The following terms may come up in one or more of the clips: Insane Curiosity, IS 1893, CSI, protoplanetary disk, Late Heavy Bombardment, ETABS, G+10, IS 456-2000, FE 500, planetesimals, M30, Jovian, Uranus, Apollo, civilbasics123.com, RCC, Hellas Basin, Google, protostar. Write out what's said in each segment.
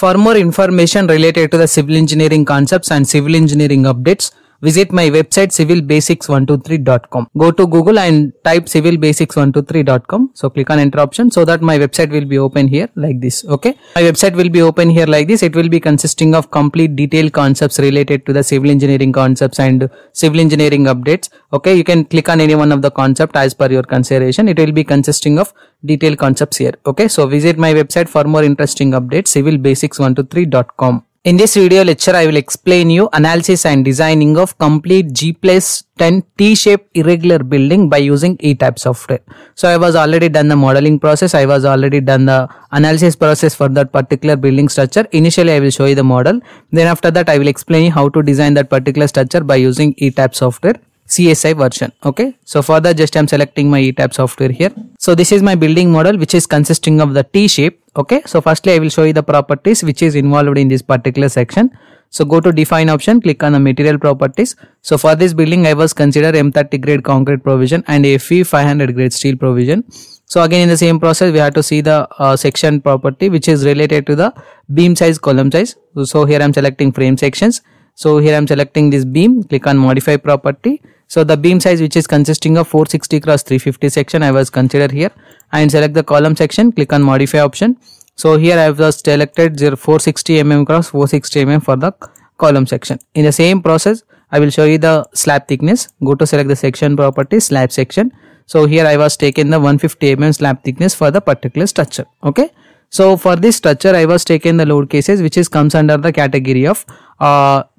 For more information related to the civil engineering concepts and civil engineering updates, visit my website civilbasics123.com. Go to Google and type civilbasics123.com. So click on enter option so that my website will be open here like this. Okay. My website will be open here like this. It will be consisting of complete detailed concepts related to the civil engineering concepts and civil engineering updates. Okay. You can click on any one of the concept as per your consideration. It will be consisting of detailed concepts here. Okay. So visit my website for more interesting updates civilbasics123.com. In this video lecture, I will explain you analysis and designing of complete G+10 T-shaped irregular building by using ETABS software. So I was already done the modeling process. I was already done the analysis process for that particular building structure. Initially, I will show you the model. Then after that, I will explain you how to design that particular structure by using ETABS software. CSI version. Okay. So for that, just I'm selecting my ETABS software here. So this is my building model, which is consisting of the T shape. Okay. So firstly, I will show you the properties which is involved in this particular section. So go to define option, click on the material properties. So for this building, I was considered M30 grade concrete provision and FE 500 grade steel provision. So again, in the same process, we have to see the section property, which is related to the beam size, column size. So here I'm selecting frame sections. So here I'm selecting this beam, click on modify property. So the beam size, which is consisting of 460 × 350 section, I was considered here, and select the column section, click on modify option. So here I have selected 460 mm × 460 mm for the column section. In the same process, I will show you the slab thickness. Go to select the section property, slab section. So here I was taken the 150 mm slab thickness for the particular structure. Okay. So for this structure, I was taken the load cases, which is comes under the category of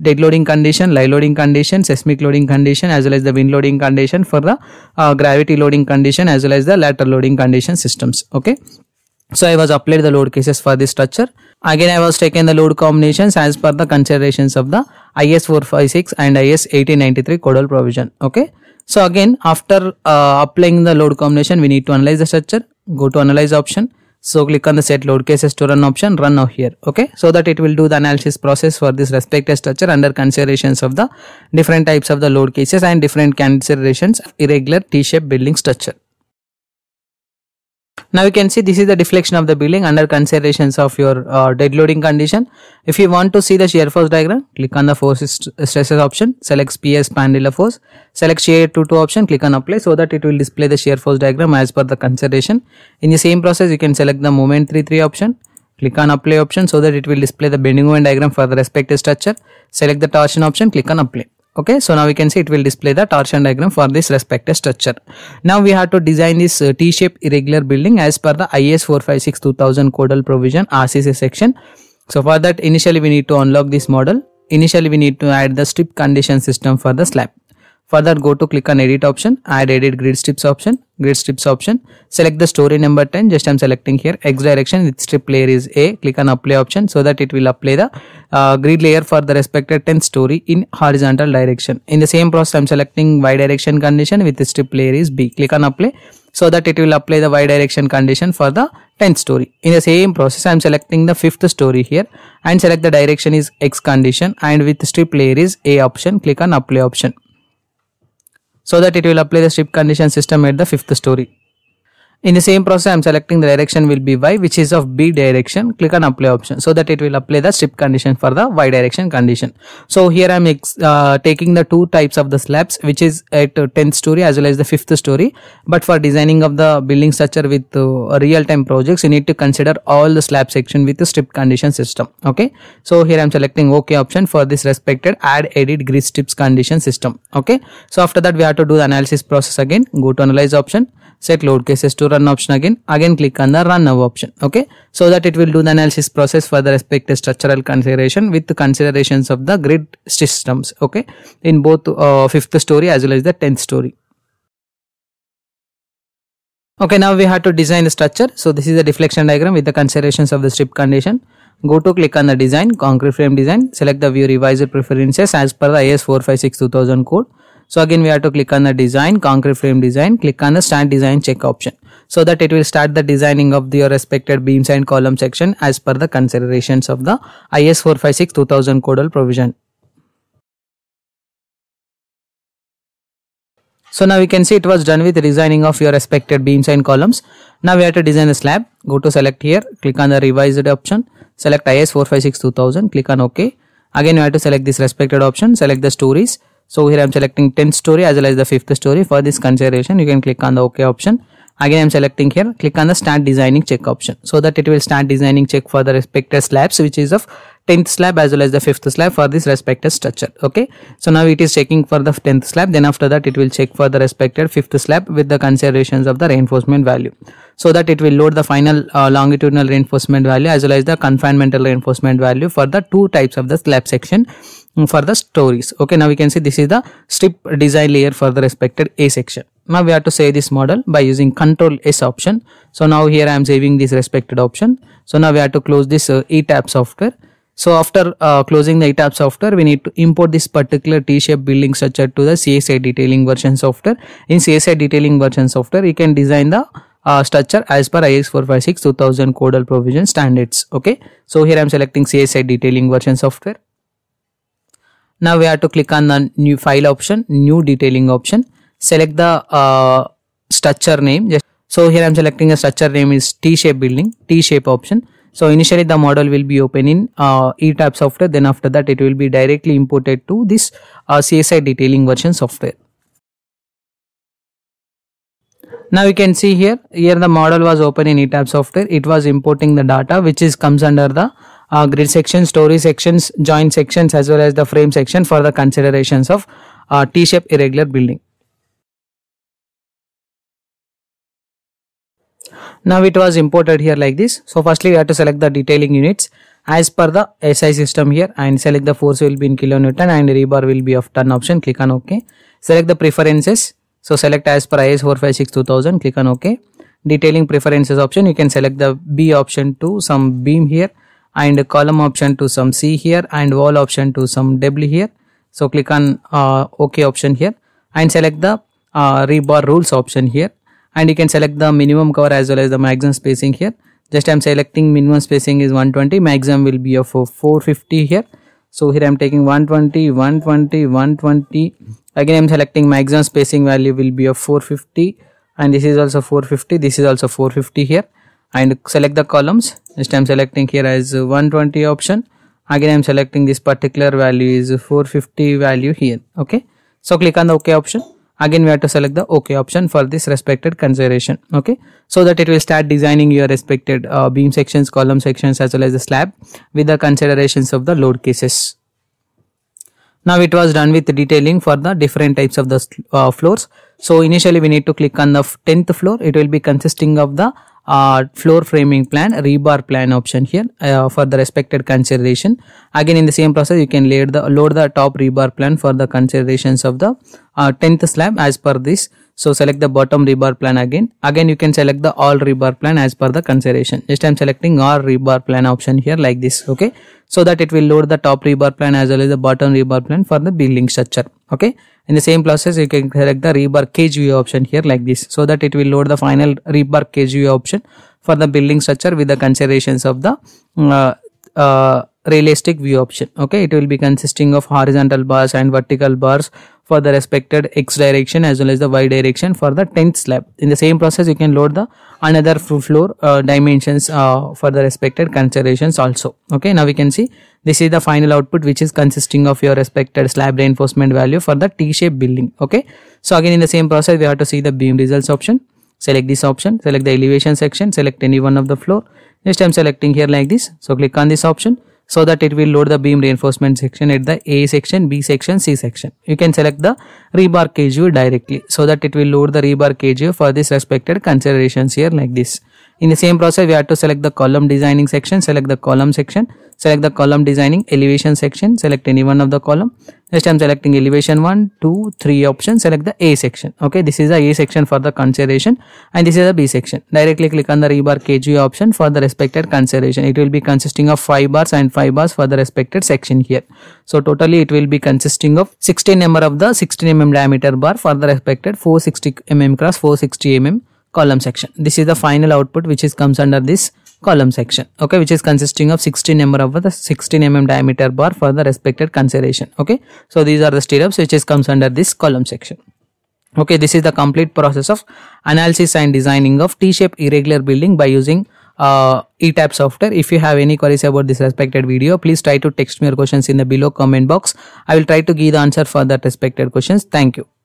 dead loading condition, live loading condition, seismic loading condition, as well as the wind loading condition for the gravity loading condition, as well as the lateral loading condition systems. Okay. So I was applied the load cases for this structure. Again, I was taken the load combinations as per the considerations of the IS 456 and IS 1893 codal provision. Okay. So again, after applying the load combination, we need to analyze the structure. Go to analyze option. So click on the set load cases to run option, run now here. Okay. So that it will do the analysis process for this respective structure under considerations of the different types of the load cases and different considerations of irregular T-shaped building structure. Now you can see this is the deflection of the building under considerations of your dead loading condition. If you want to see the shear force diagram, click on the forces stresses option, select PS Spandrel force, select shear 22 option, click on apply, so that it will display the shear force diagram as per the consideration. In the same process, you can select the moment 33 option, click on apply option, so that it will display the bending moment diagram for the respective structure. Select the torsion option, click on apply. Okay, so now we can see it will display the torsion diagram for this respective structure. Now we have to design this T-shaped irregular building as per the IS 456-2000 codal provision RCC section. So for that, initially we need to unlock this model. Initially we need to add the strip condition system for the slab. For that, go to click on edit option, add edit grid strips option, select the story number 10, just I am selecting here X direction, its strip layer is A, click on apply option, so that it will apply the grid layer for the respective 10 story in horizontal direction. In the same process, I am selecting Y direction condition with the strip layer is B, click on apply, so that it will apply the Y direction condition for the 10th story. In the same process, I am selecting the 5th story here and select the direction is X condition and with strip layer is A option, click on apply option, so that it will apply the strip condition system at the 5th story. In the same process, I am selecting the direction will be Y, which is of B direction, click on apply option, so that it will apply the strip condition for the Y direction condition. So here I am taking the two types of the slabs, which is at 10th story as well as the 5th story. But for designing of the building structure with real time projects, you need to consider all the slab section with the strip condition system. Okay. So here I am selecting OK option for this respected add edit grid strips condition system. Okay. So after that, we have to do the analysis process again. Go to analyze option, set load cases to run option, again click on the run now option. Okay, so that it will do the analysis process for the respective structural consideration with the considerations of the grid systems. Okay, in both 5th story as well as the 10th story. Okay, now we have to design the structure. So this is the deflection diagram with the considerations of the strip condition. Go to click on the design, concrete frame design, select the view revisor preferences as per the IS 456-2000 code. So again, we have to click on the design, concrete frame design, click on the start design check option, so that it will start the designing of your respected beams and column section as per the considerations of the IS 456-2000 codal provision. So now you can see it was done with redesigning of your respected beams and columns. Now we have to design a slab. Go to select here, click on the revised option, select IS 456-2000, click on OK. Again you have to select this respected option, select the stories. So here I am selecting 10th story as well as the 5th story. For this consideration you can click on the OK option. Again I am selecting here, click on the start designing check option, so that it will start designing check for the respective slabs, which is of 10th slab as well as the 5th slab for this respective structure. Okay, so now it is checking for the 10th slab, then after that it will check for the respective 5th slab with the considerations of the reinforcement value, so that it will load the final longitudinal reinforcement value as well as the confinemental reinforcement value for the two types of the slab section for the stories. Okay, now we can see this is the strip design layer for the respected A section. Now we have to save this model by using Control S option. So now here I am saving this respected option. So now we have to close this ETABS software. So after closing the ETABS software, we need to import this particular T-shaped building structure to the CSI detailing version software. In CSI detailing version software, you can design the structure as per IS 456-2000 codal provision standards. Okay, so here I am selecting CSI detailing version software. Now we have to click on the new file option, new detailing option. Select the structure name. So here I am selecting a structure name is T-shape building, T-shape option. So initially the model will be open in ETABS software, then after that it will be directly imported to this CSI detailing version software. Now you can see here the model was open in ETABS software. It was importing the data which is comes under the grid sections, story sections, joint sections as well as the frame section for the considerations of T-shape irregular building. Now it was imported here like this. So firstly we have to select the detailing units as per the SI system here and select the force will be in kilonewton and rebar will be of ton option. Click on OK. Select the preferences. So select as per IS 456-2000. Click on OK. Detailing preferences option. You can select the B option to some beam here and column option to some C here and wall option to some W here. So click on OK option here and select the rebar rules option here. And you can select the minimum cover as well as the maximum spacing here. Just I am selecting minimum spacing is 120, maximum will be of 450 here. So here I am taking 120, 120, 120. Again I am selecting maximum spacing value will be of 450 and this is also 450, this is also 450 here. And select the columns. Just I am selecting here as 120 option. Again I am selecting this particular value is 450 value here. Okay. So click on the OK option. Again we have to select the OK option for this respected consideration. Okay, so that it will start designing your respected beam sections, column sections as well as the slab with the considerations of the load cases. Now it was done with detailing for the different types of the floors. So initially we need to click on the 10th floor. It will be consisting of the floor framing plan, rebar plan option here for the respected consideration. Again in the same process you can load the top rebar plan for the considerations of the 10th slab as per this. So select the bottom rebar plan again. Again you can select the all rebar plan as per the consideration. Just I am selecting all rebar plan option here like this. Okay, so that it will load the top rebar plan as well as the bottom rebar plan for the building structure. Okay, in the same process you can select the rebar cage view option here like this, so that it will load the final rebar cage view option for the building structure with the considerations of the realistic view option. Okay, it will be consisting of horizontal bars and vertical bars for the respected X direction as well as the Y direction for the 10th slab. In the same process you can load the another floor dimensions for the respected considerations also. Okay, now we can see this is the final output which is consisting of your respected slab reinforcement value for the T-shaped building. Okay, so again in the same process we have to see the beam results option. Select this option, select the elevation section, select any one of the floor. Next I am selecting here like this. So click on this option, so that it will load the beam reinforcement section at the A section, B section, C section. You can select the rebar cage view directly, so that it will load the rebar cage view for this respected considerations here like this. In the same process we have to select the column designing section, select the column section, select the column designing elevation section, select any one of the column. Next I am selecting elevation 1, 2, 3 option, select the A section. Okay, this is the A section for the consideration and this is the B section. Directly click on the rebar cage view option for the respected consideration. It will be consisting of 5 bars and 5 bars for the respected section here. So totally it will be consisting of 16 number of the 16 mm diameter bar for the respected 460 mm cross 460 mm column section. This is the final output which is comes under this column section. Okay, which is consisting of 16 number of the 16 mm diameter bar for the respected consideration. Okay, so these are the stirrups which is comes under this column section. Okay, this is the complete process of analysis and designing of T-shaped irregular building by using ETABS software. If you have any queries about this respected video, please try to text me your questions in the below comment box. I will try to give the answer for that respected questions. Thank you.